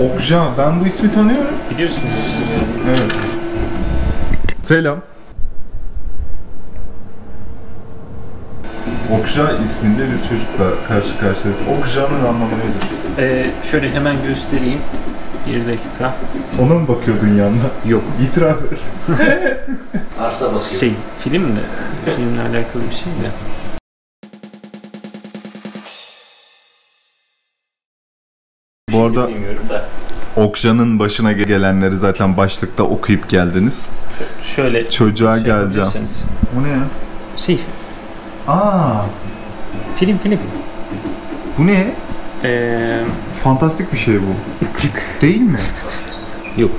Okja, ben bu ismi tanıyorum. Biliyorsunuz ismini. Evet. Selam. Okja isminde bir çocukla karşı karşıyayız. Okja'nın anlamı nedir? Şöyle hemen göstereyim. Bir dakika. Ona mı bakıyordun yanına? Yok. İtiraf et. Arsa bakıyor. Şey, film mi? Filmle alakalı bir şey mi? Bu arada Okja'nın başına gelenleri zaten başlıkta okuyup geldiniz. Şöyle çocuğa şey geleceğim. O ne ya? Şey. Aa. Film. Bu ne? Fantastik bir şey bu. Değil mi? Yok.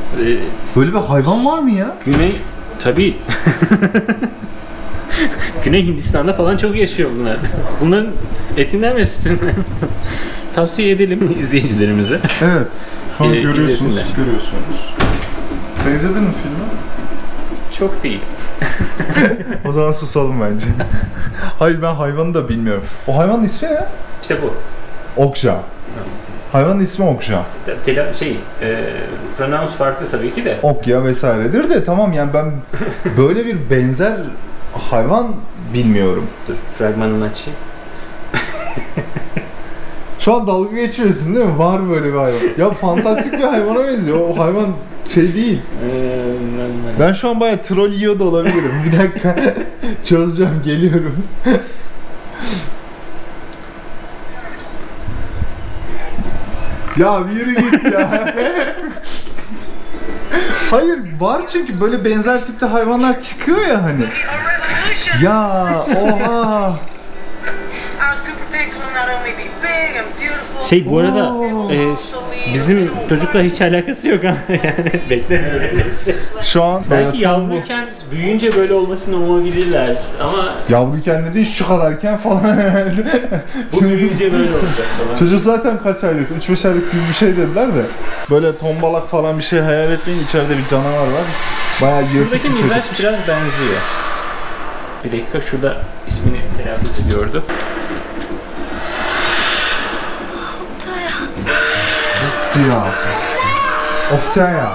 Böyle bir hayvan var mı ya? Tabii. Güney Hindistan'da falan çok yaşıyor bunlar. Bunların etinden ve sütünden. Tavsiye edelim izleyicilerimize. Evet. Şu an görüyorsunuz. Sen izledin mi filmi? Çok değil. O zaman susalım bence. Hayır, ben hayvanı da bilmiyorum. O hayvanın ismi ne? İşte bu. Okja. Hayvanın ismi Okja. Pronounce farklı tabii ki de. Okya vesairedir de tamam, yani ben böyle bir benzer hayvan bilmiyorum. Dur, fragmanını açayım. Şu an dalga geçiyorsun değil mi? Var böyle bir hayvan. Ya fantastik bir hayvana benziyor. O hayvan şey değil. Ben şu an bayağı troll yiyor da olabilirim. Bir dakika. Çözeceğim, geliyorum. Ya bir yürü git ya. Hayır, var çünkü böyle benzer tipte hayvanlar çıkıyor ya hani. Ya oha. Bu arada bizim çocukla hiç alakası yok ama yani beklemeyin. Şu an belki yavruyken büyüyünce böyle olmasını umabilirler ama yavruyken de değil, şu kadarken falan herhalde. Bu büyüyünce böyle olacak falan. Çocuk zaten kaç aylık? 3-5 aylık bir şey dediler de böyle tombalak falan bir şey hayal etmeyin, içeride bir canavar var. Bayağı yırtık bir çocuk. Şuradaki mizaj biraz benziyor. Bir dakika, şurada ismini telaffuz ediyordu. Okja.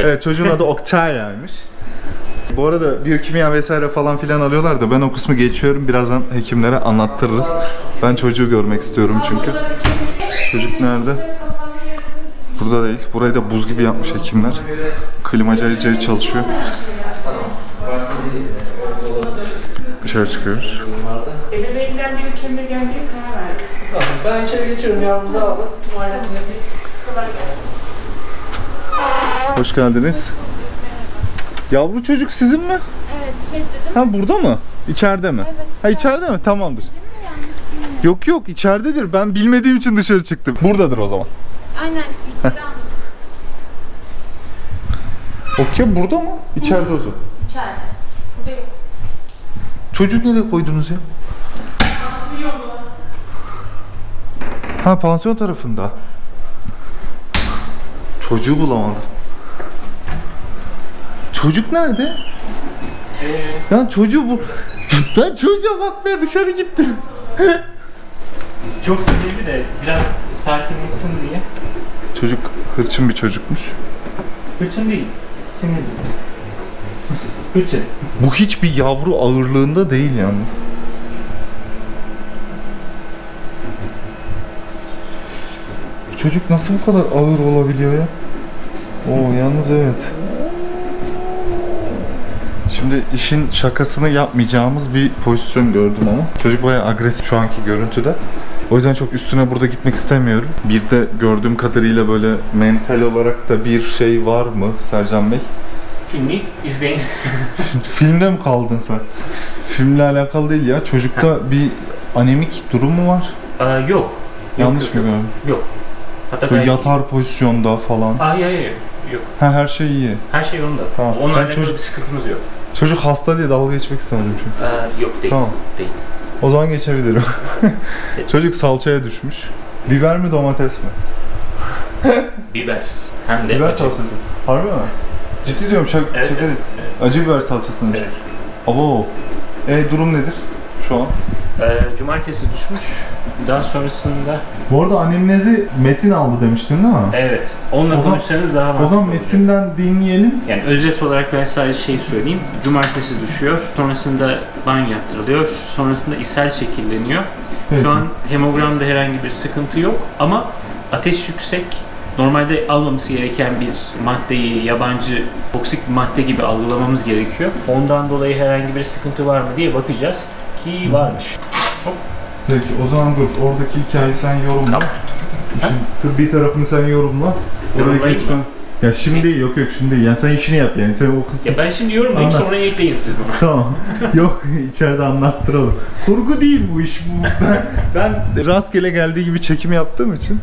Evet, çocuğun adı Okja'ymış. Bu arada biyokimya vesaire falan filan alıyorlar da ben o kısmı geçiyorum. Birazdan hekimlere anlattırırız. Ben çocuğu görmek istiyorum çünkü. Çocuk nerede? Burada değil. Burayı da buz gibi yapmış hekimler. Klimacı acayip çalışıyor. Dışarı çıkıyoruz. Ebeveynden biri hekime geldi. Ben içeri geçiyorum, yavrumuzu aldım. Muayenesini yapayım. Hoş geldiniz. Evet. Yavru çocuk sizin mi? Evet, dedim. Ha, burada mı? İçeride mi? Evet. Ha, içeride mi? Tamamdır. Yok içeridedir. Ben bilmediğim için dışarı çıktım. Buradadır o zaman. Aynen, içeri aldım. Okya burada mı? İçeride o zaman. İçeride. Burada yok. Çocuğu nereye koydunuz ya? Ha, pansiyon tarafında. Çocuğu bulamadım. Çocuk nerede? Ben çocuğu ben çocuğa bakmaya dışarı gittim. Çok sinirli de biraz sakinleşsin diye. Çocuk hırçın bir çocukmuş. Hırçın değil, sinirli. Hırçın. Bu hiçbir yavru ağırlığında değil yalnız. Çocuk nasıl bu kadar ağır olabiliyor ya? Oo, yalnız evet. Şimdi işin şakasını yapmayacağımız bir pozisyon gördüm ama. Çocuk bayağı agresif şu anki görüntüde. O yüzden çok üstüne burada gitmek istemiyorum. Bir de gördüğüm kadarıyla böyle mental olarak da bir şey var mı Sercan Bey? Filmi izleyin. Filmde mi kaldın sen? Filmle alakalı değil ya. Çocukta bir anemik durum mu var? Yok. Yanlış mı görüyorum? Yok. Böyle yatar pozisyonda falan. Yok. Ha, her şey iyi. Her şey yolunda. Tamam. Onun önemli bir sıkıntımız yok. Çocuk hasta diye dalga geçmek istemedim çünkü. Yok, değil. Tamam. Değil. O zaman geçebilirim. Çocuk salçaya düşmüş. Biber mi, domates mi? Biber. Hem de biber salçası. Harbi mi? Ciddi diyorum. Evet. Acı biber salçasını. Evet. Abo. Durum nedir şu an? Cumartesi düşmüş. Daha sonrasında... Bu arada anamnezi Metin aldı demiştin değil mi? Evet. Onunla konuşsanız daha mantıklı. O zaman Metin'den dinleyelim. Yani özet olarak ben sadece şeyi söyleyeyim. Cumartesi düşüyor. Sonrasında banyo yaptırılıyor. Sonrasında ishal şekilleniyor. Evet. Şu an hemogramda herhangi bir sıkıntı yok. Ama ateş yüksek. Normalde almaması gereken bir maddeyi, yabancı toksik bir madde gibi algılamamız gerekiyor. Ondan dolayı herhangi bir sıkıntı var mı diye bakacağız. Ki varmış. Hop. Peki o zaman dur, oradaki hikayeyi sen yorumla. Tamam. Şimdi tıbbi tarafını sen yorumla. Oraya geçmen. Ya şimdi yok şimdi. Yani sen işini yap yani. Sen o kısmı. Ya ben şimdi yorumlayayım, sonra ekleyin siz bunu. Tamam. Yok, içeride anlattıralım. Kurgu değil bu iş. Ben rastgele geldiği gibi çekim yaptığım için.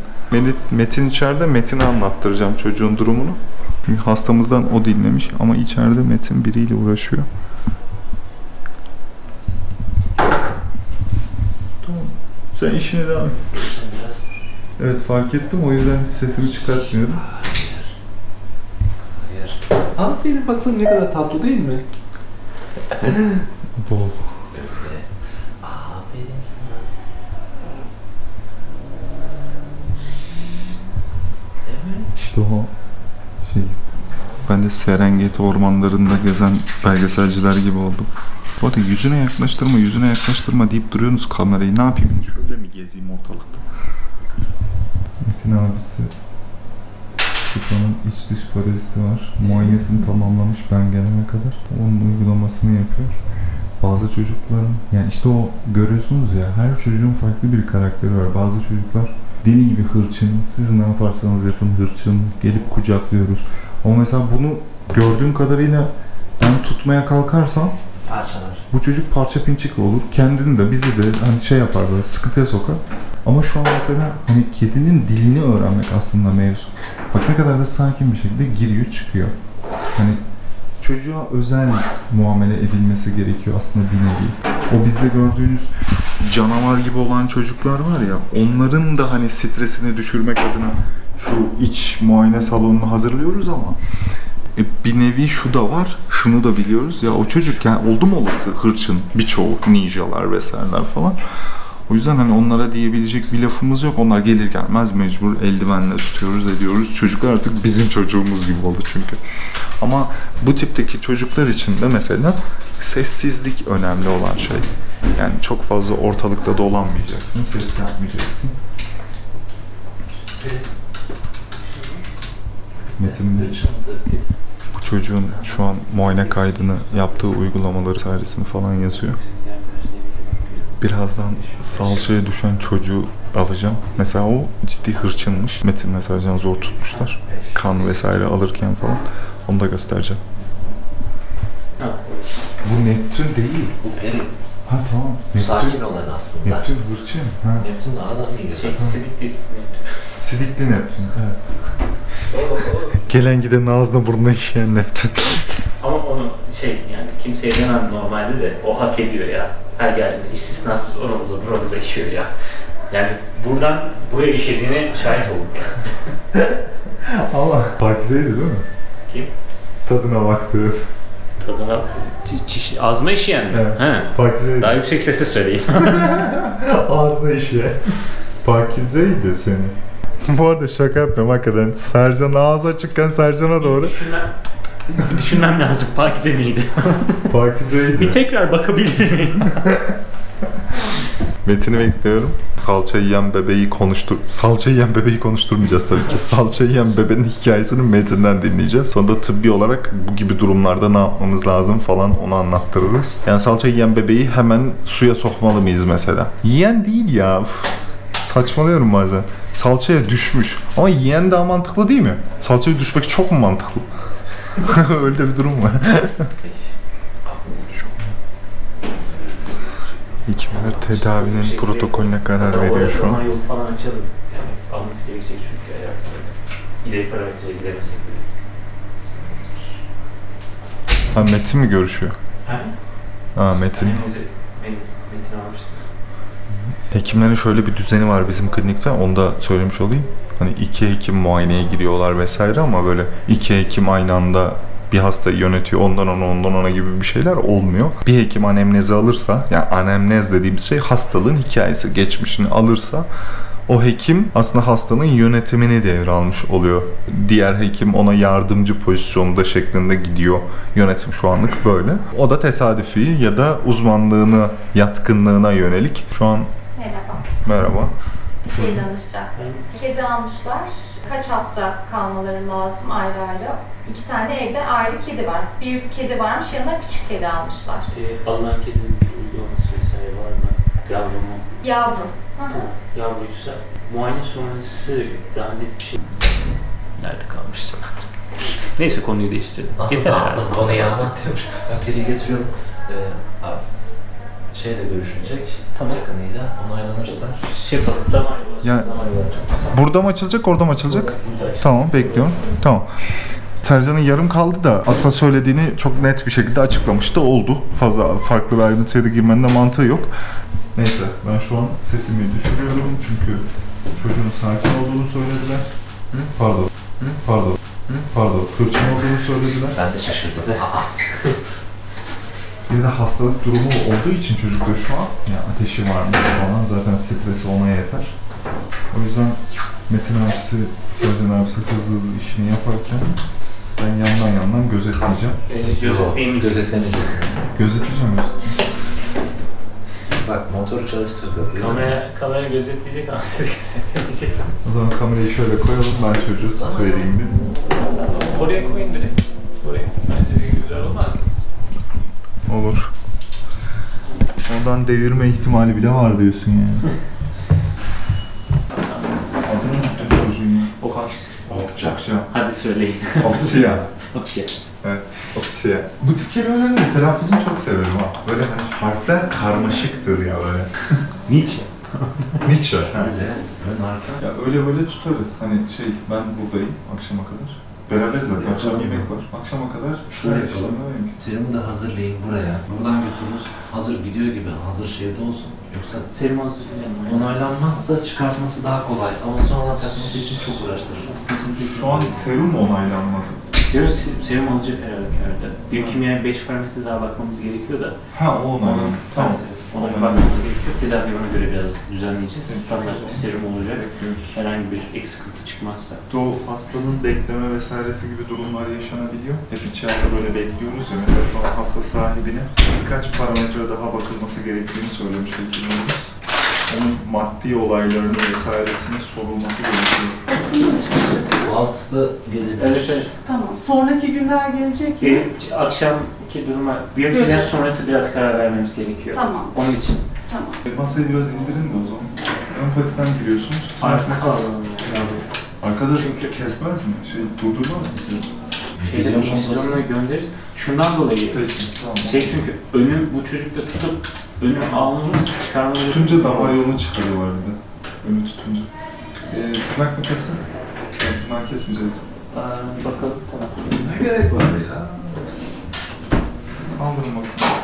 Metin içeride, Metin'e anlattıracağım çocuğun durumunu. Çünkü hastamızdan o dinlemiş ama içeride Metin biriyle uğraşıyor. Sen işine devam et. Evet, fark ettim, o yüzden hiç sesimi çıkartmıyorum. Hayır. Aferin, baksana ne kadar tatlı değil mi? Bol. Öyle. Aferin sana. Evet. İşte o şey. Ben de Serengeti ormanlarında gezen belgeselciler gibi oldum. Bu arada yüzüne yaklaştırma, yüzüne yaklaştırma deyip duruyorsunuz kamerayı. Ne yapayım? Şöyle mi gezeyim ortalıkta? Metin abisi, Sıkanın iç dış paraziti var. Muayenesini tamamlamış ben gelene kadar. Onun uygulamasını yapıyor. Bazı çocukların, yani işte o görüyorsunuz ya, her çocuğun farklı bir karakteri var. Bazı çocuklar deli gibi hırçın, siz ne yaparsanız yapın hırçın, gelip kucaklıyoruz. Ama mesela bunu gördüğüm kadarıyla ben tutmaya kalkarsam parçalar. Bu çocuk parça pinçik olur. Kendini de bizi de hani şey yapar, böyle sıkıntıya sokar. Ama şu an mesela hani kedinin dilini öğrenmek aslında mevzu. Bak ne kadar da sakin bir şekilde giriyor çıkıyor. Hani çocuğa özel muamele edilmesi gerekiyor aslında bir nevi. O bizde gördüğünüz canavar gibi olan çocuklar var ya, onların da hani stresini düşürmek adına şu iç muayene salonunu hazırlıyoruz ama bir nevi şu da var, şunu da biliyoruz ya, o çocuk yani oldum olası hırçın, birçoğu ninjalar vesaireler falan. O yüzden hani onlara diyebilecek bir lafımız yok. Onlar gelir gelmez mecbur eldivenle tutuyoruz, ediyoruz. Çocuklar artık bizim çocuğumuz gibi oldu çünkü. Ama bu tipteki çocuklar için de mesela sessizlik önemli olan şey. Yani çok fazla ortalıkta dolanmayacaksın, ses yapmayacaksın. Metin Bey, bu çocuğun şu an muayene kaydını yaptığı uygulamaları tarihini falan yazıyor. Birazdan salçaya düşen çocuğu alacağım. Mesela o ciddi hırçınmış. Metin mesela zor tutmuşlar. Kan vesaire alırken falan. Onu da göstereceğim. Bu Neptün değil. Bu Peri. Ha tamam. Neptün, sakin olan aslında. Neptün hırçın. Ha. Neptün daha da sidikli. Sidikli Neptün, evet. Gelen gidenin ağzına burnuna işeyen Neptün. Ama onu şey yani kimseye demem normalde de o hak ediyor ya. Her geldiğinde istisnasız oramıza buramıza işiyor ya. Yani buradan buraya işediğine şahit oldum yani. Ama Pakize'ydi değil mi? Kim? Tadına baktığın. Tadına... Ağzına işeyen mi? Evet. Pakize'ydi. Daha yüksek sesle söyleyeyim. Ağzına işeyen. Pakize'ydi senin. Bu arada şaka yapmıyorum hakikaten. Sercan ağzı açıkken Sercan'a doğru. Düşünmem lazım. Pakize miydi? Pakizeydi. Bir tekrar bakabilir miyim? Metin'i bekliyorum. Salça yiyen bebeği konuşturmayacağız tabii ki. Salça yiyen bebenin hikayesini Metin'den dinleyeceğiz. Sonunda tıbbi olarak bu gibi durumlarda ne yapmamız lazım falan onu anlattırırız. Yani salça yiyen bebeği hemen suya sokmalı mıyız mesela? Yiyen değil ya. Uf. Saçmalıyorum bazen. Salçaya düşmüş. Ama yiyen daha mantıklı değil mi? Salçaya düşmek çok mu mantıklı? Öyle bir durum var. Hekimler tedavinin protokolüne karar veriyor şu an. Ama yolu falan açalım. Yani alması gerekecek çünkü hayatında. İleri parametreye gidemezsek bile. Ha Metin mi görüşüyor? He? Ha Metin. Metin almıştım. Hekimlerin şöyle bir düzeni var bizim klinikte, onu da söylemiş olayım. Hani iki hekim muayeneye giriyorlar vesaire ama böyle iki hekim aynı anda bir hastayı yönetiyor, ondan ona, ondan ona gibi bir şeyler olmuyor. Bir hekim anemnezi alırsa, yani anemnez dediğimiz şey hastalığın hikayesi, geçmişini alırsa, o hekim aslında hastanın yönetimini devralmış oluyor. Diğer hekim ona yardımcı pozisyonda şeklinde gidiyor. Yönetim şu anlık böyle. O da tesadüfi ya da uzmanlığını, yatkınlığına yönelik. Şu an... Merhaba. Merhaba. Bir şey danışacaktım. Kedi almışlar. Kaç hafta kalmaları lazım ayrı ayrı? 2 tane evde ayrı kedi var. Büyük kedi varmış, yanına küçük kedi almışlar. Alınan kedinin uygulaması vesaire var mı? Yavru mu? Yavru. Yavruysa muayene sonrası daha net bir şey. Nerede kalmışsın? Neyse, konuyu değiştirdim. Asıl dağıttım bana ya. Ben kediyi getiriyorum. Şeyle görüşülecek, tam yakınıyla onaylanırsa şey falan. Yani, burada mı açılacak, orada mı açılacak? Burada tamam, bekliyorum. Tamam. Sercan'ın yarım kaldı da aslında söylediğini çok net bir şekilde açıklamış da oldu. Fazla farklı bir ayrıntıya da girmenin de mantığı yok. Neyse, ben şu an sesimi düşürüyorum çünkü çocuğun sakin olduğunu söylediler. Pardon, hırçın olduğunu söylediler. Ben de şaşırdım. Bir de hastalık durumu olduğu için çocukta şu an yani ateşi var mı falan, zaten stresi ona yeter. O yüzden Metin abisi, Sercan abisi hızlı hızlı işini yaparken ben yandan gözetleyeceğim. Gözetleyeceğim. Bak, motoru çalıştırdı. Kamera gözetleyecek ama siz gözetlemeyeceksiniz. O zaman kamerayı şöyle koyalım, ben çocuğu tutayım bir. Oraya koyun direkt. Oraya. Bence de güzel olmaz mı? Olur. Oradan devirme ihtimali bile var diyorsun yani. Adını unuttum çocuğun. Okja. Hadi söyleyin. Okja. Okja. Evet. Okja. Bu tip kelimelerin telaffuzunu çok severim ha. Böyle harfler karmaşıktır ya böyle. Nietzsche. Nietzsche. Öyle. Ön arka. Ya öyle böyle tutarız. Hani şey, ben buradayım akşama kadar. Beraberiz zaten. Akşam yemek var. Akşama kadar şöyle yapalım. Serumu da hazırlayın buraya. Buradan götürürüz. Hazır gidiyor gibi. Hazır şeyde olsun. Yoksa serum hazır gidelim. Onaylanmazsa çıkartması daha kolay. Ama sonradan takması için çok uğraştırır. Şu an serum onaylanmadı. Yarın serum alacak herhalde. Biyokimyaya 5 parametre daha bakmamız gerekiyor da. Ha, o onaylandı. Tamam. Ona bakmamız gerekiyor. Tedaviye ona göre biraz düzenleyeceğiz. Standart bir serum olacak. Herhangi bir eksiklik çıkmazsa. Doğru, hastanın bekleme vesairesi gibi durumlar yaşanabiliyor. Hep içeride böyle bekliyoruz ya. Mesela şu an hasta sahibine birkaç parametre daha bakılması gerektiğini söylemiş hekimimiz. Onun maddi olaylarını vesairesinin sorulması gerekiyor. Altıda gelebilir. Evet. Tamam. Sonraki günler gelecek ya. Akşamki duruma, biyokimya sonrası biraz karar vermemiz gerekiyor. Tamam. Onun için. Tamam. Masayı biraz indirin de o zaman. Ön patiden giriyorsunuz. Arka kalalım yani. Arkada çünkü kesmez mi? Şey, durdurmaz mı? Şeyden enstrümanına göndeririz. Şundan dolayı. Peki, tamam. Şey, çünkü önüm bu çocukta tutup önüm alnımız çıkarmamız. Tutunca damar yolunu çıkarıyorlar bir de. Önü tutunca. Tırnak mı kesin? Tırnak kesmeyeceğiz. Bakalım, tamam. Ne gerek var ya? Aldırın bakalım.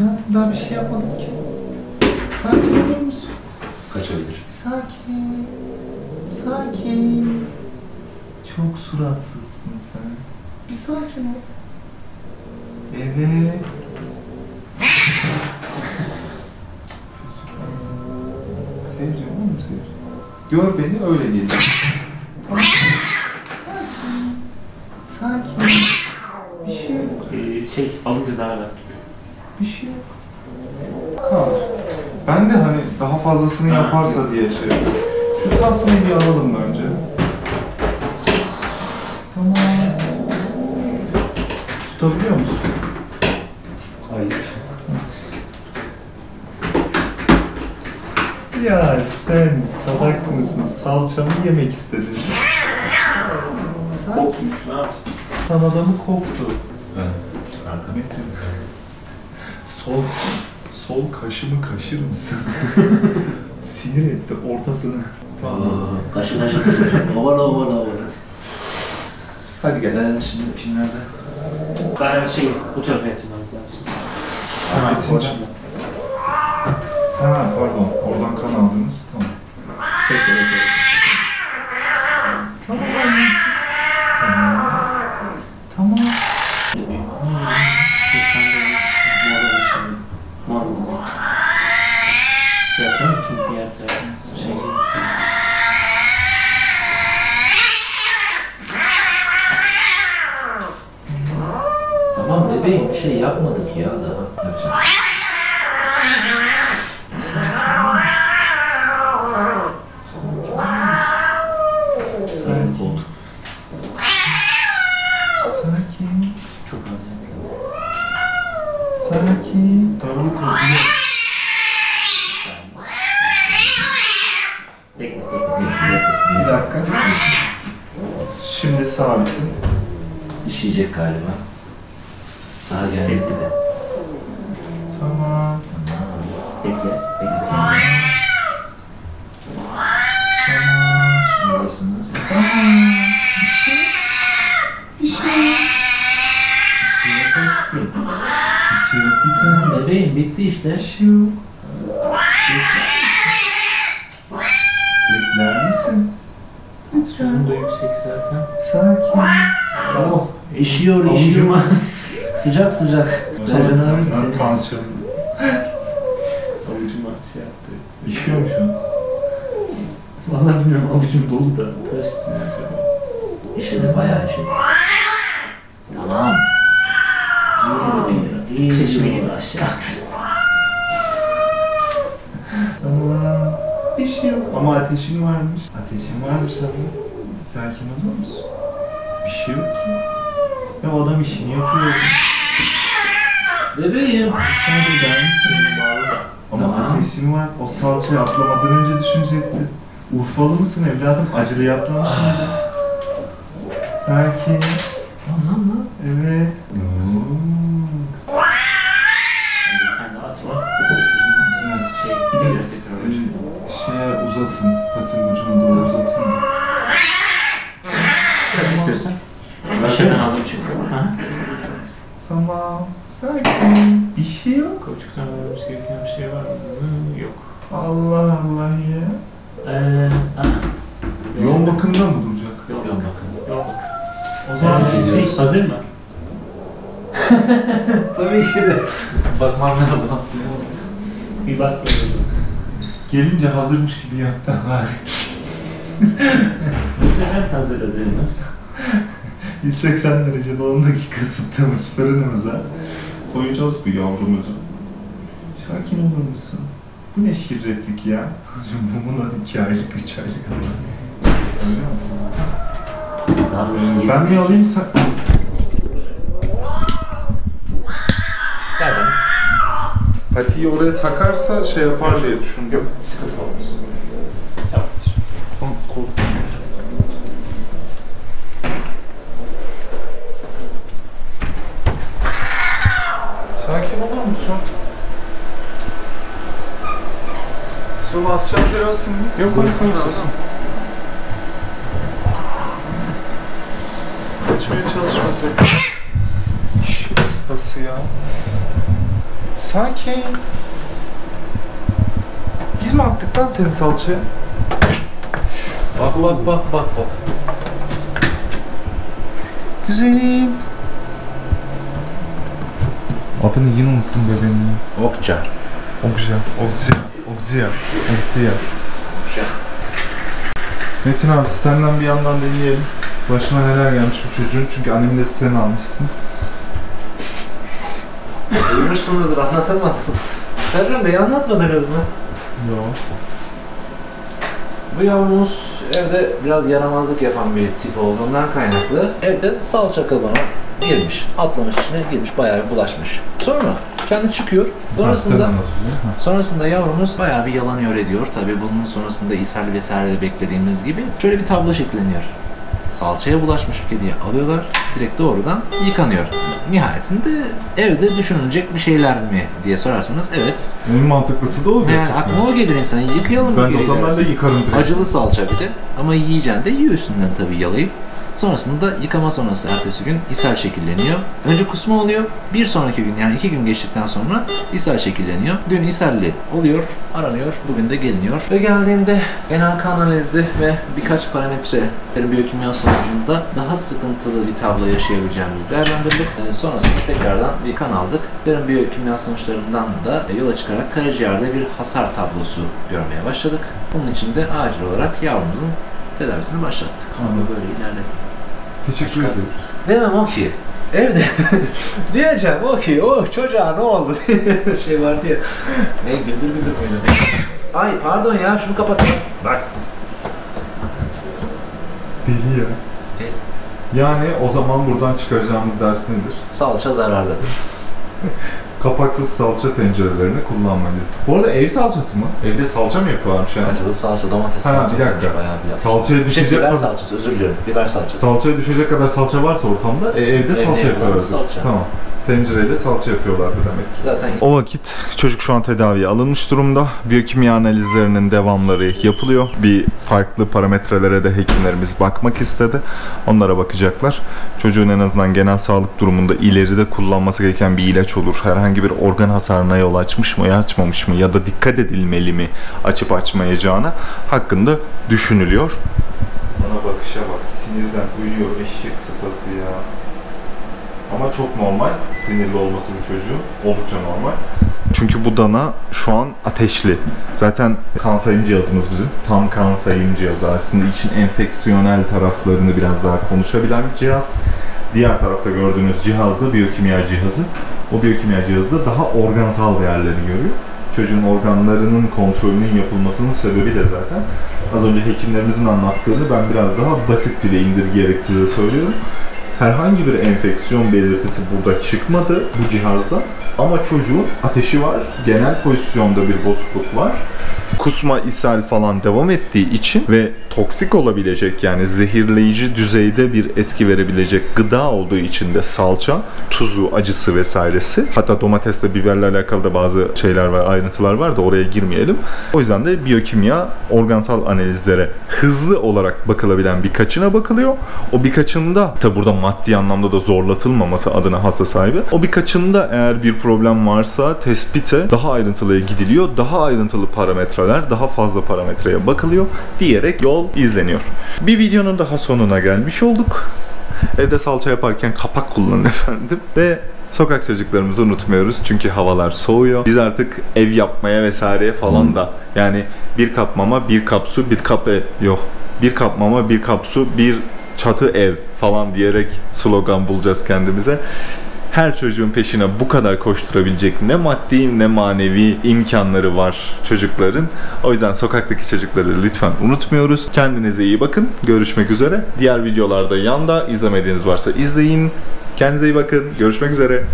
Ben daha bir şey yapmadım ki. Sakin olur musun? Kaçabilir. Sakin. Sakin. Çok suratsızsın sen. Bir sakin ol. Evet. Seveceğim oğlum, seveceğim. Gör beni öyle diyelim. Sakin. Bir şey yok. Alınca daha rahat. Bir şey yok. Kaldır. Ben de hani daha fazlasını yaparsa diye şey yapıyorum. Şu tasmayı bir alalım önce. Tamam. Tutabiliyor musun? Hayır. Ya sen salak mısın? Salçamı yemek istedin. Kopmuş, ne yapsın? Sen adamı koptu. Ben. Metin. Sol kaşımı kaşır mısın? Sinir etti ortasını. Kaşı. Ovala. Hadi gel. Ben şimdi kimlerde? Ben bu tarafa yatırmamız lazım. Pardon. Oradan kan aldınız. Tamam. Peki. şey yapmadık ya daha. Gerçekten. Sakin oldu. Sakin. Çok az yapıyorum. Sakin. Tamam korkuyor. Bir dakika. Şimdi sabitin. İşeyecek galiba. Daha geldi de. Tamam. Bekle. Bekle. Tamam. Şimdi görürsünüz. Tamam. Bir şey yok. Bir tane bebeğim bitti işte. Bekler misin? Sorun da yüksek zaten. Sakin. Tamam. İşiyor. Sıcak sıcak. Sercan abi senin. Tansiyonum. Avucum aksi yaptı. İşiyor mu şu an? Vallahi bilmiyorum, avucum dolu da. Tersitim ya acaba. İşedi, bayağı işedi. Tamam. İyi. Çeşmeyi de aşağı. Tamam. İşiyor. Ama ateşin varmış. Ateşin varmış abi. Sakin olur musun? Bir şey yok ki. Ya adam işini yapıyor. Bebeğim. Sen de dermişsin. Ama tamam. Ateşin var. O salçayı atlamadan önce düşünecektin. Urfalı mısın evladım? Acılı atlamışsın. Sakin. Tamam mı? Evet. Uzatın, patın ucunu doğru uzatın. Kaç istiyorsan? Aşağıdan aldım çünkü. Ha? Tamam, sakin. Bir şey yok. Kavuşuktan vermemiz gereken bir şey var mı? Yok. Allah Allah ya. Yoğun bakımda mı duracak? Yoğun bakım. O zaman hazır mı? Tabii ki de. Bakmam lazım. Bir bak böyle. Gelince hazırmış gibi yaptı var. Muhtemelen hazırladığımız 180 derecede 10 dakika ısıttığımız fırınımıza koyacağız bu yavrumuzu. Sakin olur musun? Bu ne şirretlik ya? Bununla 2 aylık, 3 aylık alır. Ben mi alayım sen? Patiyi oraya takarsa şey yapar diye düşündüm. Yok, sıkıntı olmaz. Tamam. Tamam, kol. Sakin olur musun? Su basacağız lirasın mı? Yok, orası mı? Kaçmaya çalışmasak. Şşş, nasıl ya? Sakin. Biz mi attık lan senin salçaya? Bak. Güzelim. Adını yine unuttum bebeğimin. Okja. Metin abi senden bir yandan deneyelim. Başına neler gelmiş bu çocuğun, çünkü annemin de sen almışsın. Duyurmuşsunuzdur, anlatamadım. Sercan Bey, anlatmadınız mı? Yok. Bu yavrumuz evde biraz yaramazlık yapan bir tip olduğundan kaynaklı evde salça kabına girmiş, atlamış içine girmiş, bayağı bir bulaşmış. Sonra kendi çıkıyor, sonrasında yavrumuz bayağı bir yalanıyor ediyor. Tabii bunun sonrasında ishal vesaire de beklediğimiz gibi şöyle bir tablo şekleniyor. Salçaya bulaşmış kediye alıyorlar, direkt doğrudan yıkanıyor. Nihayetinde evde düşünülecek bir şeyler mi diye sorarsanız evet. En mantıklısı da o gerçekten. Yani aklıma o gelir insanı, yıkayalım. Ben o zaman ben de yıkarım direkt. Acılı salça bir de, ama yiyeceğin de yiyor üstünden tabii yalayıp. Sonrasında yıkama sonrası ertesi gün ishal şekilleniyor. Önce kusma oluyor, bir sonraki gün yani 2 gün geçtikten sonra ishal şekilleniyor. Dün ishalli oluyor, aranıyor, bugün de geliniyor. Ve geldiğinde genel kan analizi ve birkaç parametre biyokimya sonucunda daha sıkıntılı bir tablo yaşayabileceğimiz değerlendirilip sonrasında tekrardan bir kan aldık. Serum biyokimya sonuçlarından da yola çıkarak karaciğerde bir hasar tablosu görmeye başladık. Bunun için de acil olarak yavrumuzun tedavisini başlattık. Tamam. Böyle ilerledik. Teşekkür ederiz. Demem o ki, evde diyeceğim o ki, oh çocuğa ne oldu şey var diye. Ne güldür güldür böyle. Ay pardon ya, şunu kapatayım. Bak. Deli ya. Yani o zaman buradan çıkaracağımız ders nedir? Salça zararlıdır. Kapaksız salça tencerelerini kullanmalıyız. Bu arada ev salçası mı? Evde salça mı yapıyorlarmış yani? Acılı salça, domates salçası. Bir dakika. Salçaya düşecek biber salçası, özür diliyorum. Biber salçası. Salçaya düşecek kadar salça varsa ortamda evde salça yapıyorlar. Tamam. Tencereyle salça yapıyorlardı demek ki. Zaten o vakit çocuk şu an tedaviye alınmış durumda. Biyokimya analizlerinin devamları yapılıyor. Bir farklı parametrelere de hekimlerimiz bakmak istedi. Onlara bakacaklar. Çocuğun en azından genel sağlık durumunda ileride kullanması gereken bir ilaç olur. Herhangi bir organ hasarına yol açmış mı, açmamış mı ya da dikkat edilmeli mi açıp açmayacağına hakkında düşünülüyor. Bana bakışa bak, sinirden uyuyor eşek sıpası ya. Ama çok normal, sinirli olması bir çocuğu, oldukça normal. Çünkü bu dana şu an ateşli. Zaten kansayım cihazımız bizim. Tam kansayım cihazı. Aslında işin enfeksiyonel taraflarını biraz daha konuşabilen bir cihaz. Diğer tarafta gördüğünüz cihaz da biyokimya cihazı. O biyokimya cihazı da daha organsal değerleri görüyor. Çocuğun organlarının kontrolünün yapılmasının sebebi de zaten az önce hekimlerimizin anlattığını ben biraz daha basit dile indirgeyerek size söylüyorum. Herhangi bir enfeksiyon belirtisi burada çıkmadı bu cihazda ama çocuğun ateşi var, genel pozisyonda bir bozukluk var. Kusma, ishal falan devam ettiği için ve toksik olabilecek yani zehirleyici düzeyde bir etki verebilecek gıda olduğu için de salça, tuzu, acısı vesairesi. Hatta domatesle, biberle alakalı da bazı şeyler ve ayrıntılar var da oraya girmeyelim. O yüzden de biyokimya organsal analizlere hızlı olarak bakılabilen birkaçına bakılıyor. O birkaçında tabi burada maddi anlamda da zorlatılmaması adına hasta sahibi. O birkaçında eğer bir problem varsa tespite daha ayrıntılıya gidiliyor. Daha ayrıntılı parametreler, daha fazla parametreye bakılıyor diyerek yol izleniyor. Bir videonun daha sonuna gelmiş olduk. Evde salça yaparken kapak kullanın efendim. Ve sokak çocuklarımızı unutmuyoruz çünkü havalar soğuyor. Biz artık ev yapmaya vesaireye falan da yani bir kap mama, bir kap su, bir kap ev. Yok. Bir kap mama, bir kap su, bir çatı ev falan diyerek slogan bulacağız kendimize. Her çocuğun peşine bu kadar koşturabilecek ne maddi ne manevi imkanları var çocukların. O yüzden sokaktaki çocukları lütfen unutmuyoruz. Kendinize iyi bakın. Görüşmek üzere. Diğer videolarda yanda izlemediğiniz varsa izleyin. Kendinize iyi bakın. Görüşmek üzere.